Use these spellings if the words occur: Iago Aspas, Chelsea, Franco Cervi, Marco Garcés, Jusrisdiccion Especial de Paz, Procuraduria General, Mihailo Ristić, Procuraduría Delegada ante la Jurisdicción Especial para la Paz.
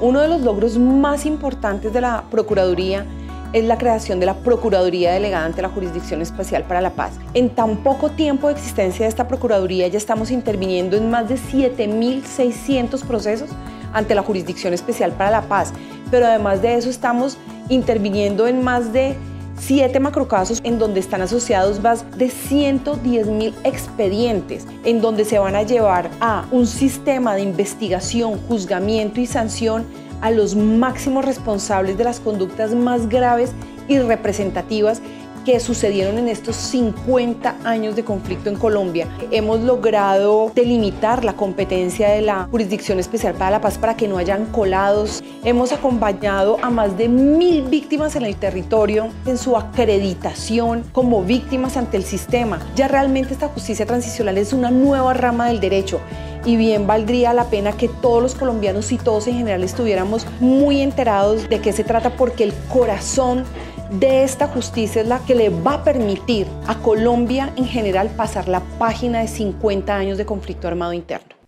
Uno de los logros más importantes de la Procuraduría es la creación de la Procuraduría Delegada ante la Jurisdicción Especial para la Paz. En tan poco tiempo de existencia de esta Procuraduría ya estamos interviniendo en más de 7.600 procesos ante la Jurisdicción Especial para la Paz, pero además de eso estamos interviniendo en más de 7 macrocasos en donde están asociados más de 110.000 expedientes, en donde se van a llevar a un sistema de investigación, juzgamiento y sanción a los máximos responsables de las conductas más graves y representativas que sucedieron en estos 50 años de conflicto en Colombia. Hemos logrado delimitar la competencia de la Jurisdicción Especial para la Paz para que no hayan colados. Hemos acompañado a más de 1.000 víctimas en el territorio en su acreditación como víctimas ante el sistema. Ya realmente esta justicia transicional es una nueva rama del derecho y bien valdría la pena que todos los colombianos y todos en general estuviéramos muy enterados de qué se trata, porque el corazón de esta justicia es la que le va a permitir a Colombia en general pasar la página de 50 años de conflicto armado interno.